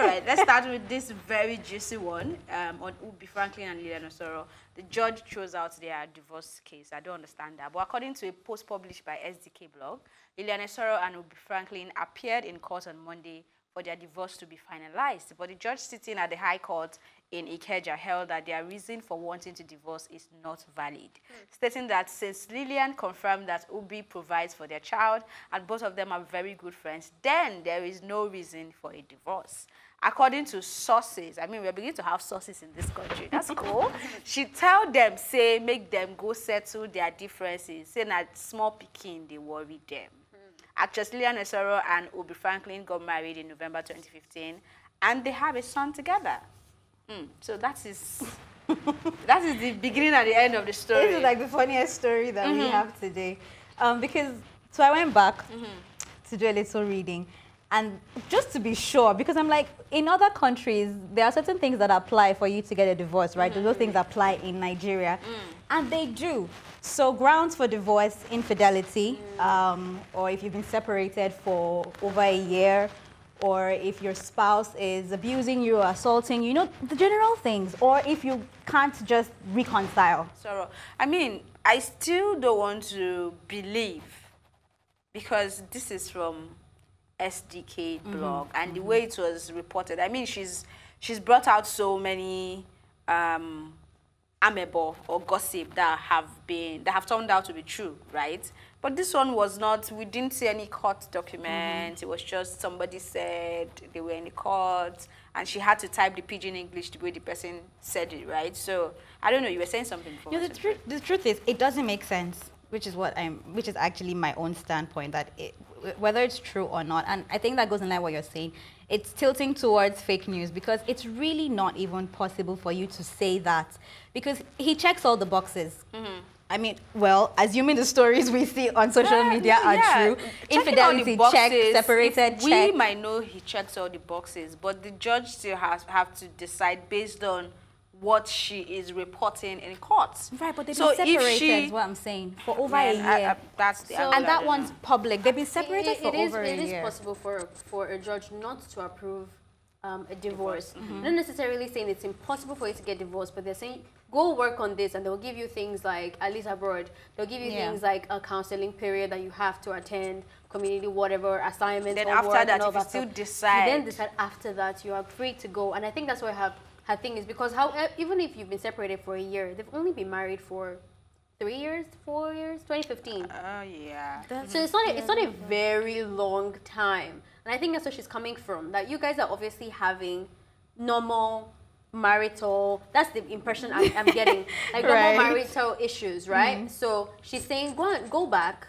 All right, let's start with this very juicy one on Ubi Franklin and Lilian Esoro. The judge throws out their divorce case. I don't understand that. But according to a post published by SDK blog, Lilian Esoro and Ubi Franklin appeared in court on Monday for their divorce to be finalized. But the judge sitting at the High Court in Ikeja held that their reason for wanting to divorce is not valid, stating that since Lilian confirmed that Ubi provides for their child and both of them are very good friends, then there is no reason for a divorce. According to sources, I mean, we're beginning to have sources in this country. That's cool. She tell them, say, make them go settle their differences, saying that small pikin, they worry them. Actress Lilian Esoro and Ubi Franklin got married in November 2015, and they have a son together. So that is that is the beginning and the end of the story. This is like the funniest story that we have today, because so I went back to do a little reading, and just to be sure, because I'm like, in other countries there are certain things that apply for you to get a divorce, right? Those things apply in Nigeria, and they do. So grounds for divorce: infidelity, or if you've been separated for over a year, or if your spouse is abusing you or assaulting you, you know, the general things, or if you can't just reconcile. Sorrow. I mean, I still don't want to believe, because this is from SDK blog, and the way it was reported, I mean, she's brought out so many amebo or gossip that have turned out to be true, right? But this one was not, we didn't see any court documents. It was just somebody said they were in the court, and she had to type the pidgin English the way the person said it, right? So, I don't know, you were saying something before. No, the truth is, it doesn't make sense, which is actually my own standpoint, that whether it's true or not, and I think that goes in line with what you're saying, it's tilting towards fake news, because it's really not even possible for you to say that, because he checks all the boxes. I mean, well, assuming the stories we see on social media are true, infidelity check, separated check. We might know he checks all the boxes, but the judge still have to decide based on what she is reporting in court. Right, but they've been separated, is what I'm saying, for over a year. And that one's public. They've been separated for over a year. It is possible for a judge not to approve a divorce. Not necessarily saying it's impossible for you to get divorced, but they're saying go work on this, and they'll give you things like, at least abroad, they'll give you things like a counseling period that you have to attend, community, whatever, assignments. Then after that, if you still decide. You then decide after that, you are free to go. And I think that's why her thing is, because even if you've been separated for a year, they've only been married for 3 years, 4 years, 2015. Oh, yeah. So it's not a very long time. And I think that's where she's coming from, that you guys are obviously having normal marital, that's the impression I'm getting, like normal marital issues, right? So she's saying, go back,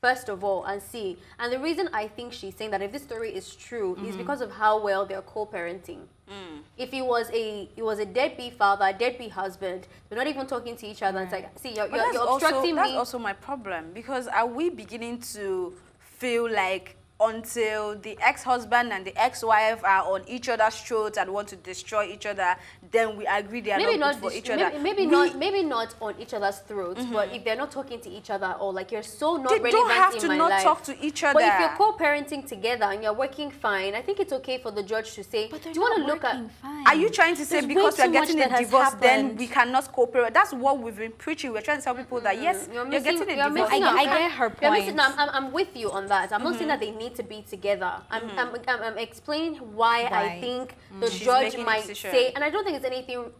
first of all, and see. And the reason I think she's saying that if this story is true is because of how well they're co-parenting. If it was a deadbeat father, deadbeat husband, they're not even talking to each other. It's like, see, you're obstructing me. That's also my problem, because are we beginning to feel like, until the ex-husband and the ex-wife are on each other's throats and want to destroy each other, then we agree they are not good for each other. Maybe not on each other's throats, but if they're not talking to each other, or like, you're so not relevant in my life. They don't have to not talk to each other. But if you're co-parenting together and you're working fine, I think it's okay for the judge to say, do you want to look at... Fine. Are you trying to say because we're getting a divorce, then we cannot cooperate? That's what we've been preaching. We're trying to tell people that, yes, you're getting a divorce. I get her point. I'm with you on that. I'm not saying that they need to be together. I'm explaining why I think the judge might say, and I don't think it's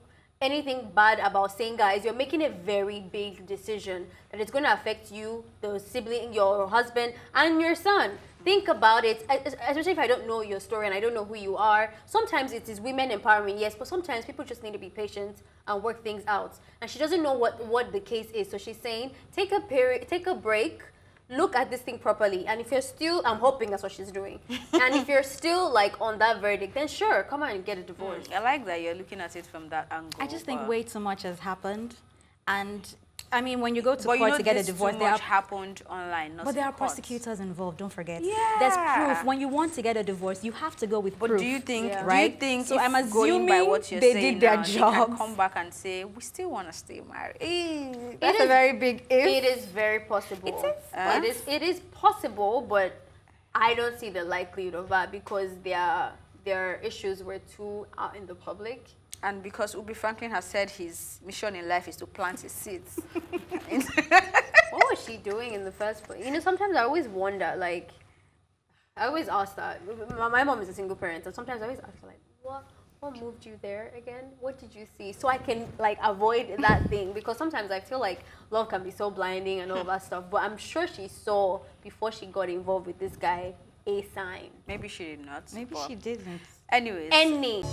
anything bad about saying, guys, you're making a very big decision that it's going to affect you, the sibling, your husband, and your son. Think about it, especially if I don't know your story and I don't know who you are. Sometimes it is women empowerment, yes, but sometimes people just need to be patient and work things out. And she doesn't know what the case is, so she's saying, take a break, look at this thing properly, and if you're still, I'm hoping that's what she's doing, and if you're still like on that verdict, then sure, come on and get a divorce. I like that you're looking at it from that angle. I just think way too much has happened, and I mean, when you go to court to get a divorce, happened online. But there are prosecutors involved. Don't forget. Yeah. There's proof. When you want to get a divorce, you have to go with proof. But do you think? Yeah. Right? Do you think? So I'm assuming by what you're saying, did their job. They can come back and say, we still want to stay married. That's a very big if. It is very possible. It is. It is possible, but I don't see the likelihood of that, because they are. their issues were too out in the public. And because Ubi Franklin has said his mission in life is to plant his seeds. What was she doing in the first place? You know, sometimes I always wonder, like, I always ask that. My mom is a single parent, so sometimes I always ask her, like, what moved you there again? What did you see? So I can, like, avoid that thing. Because sometimes I feel like love can be so blinding and all that stuff. But I'm sure she saw, before she got involved with this guy, a sign. Maybe she did not. Maybe she didn't. Anyways.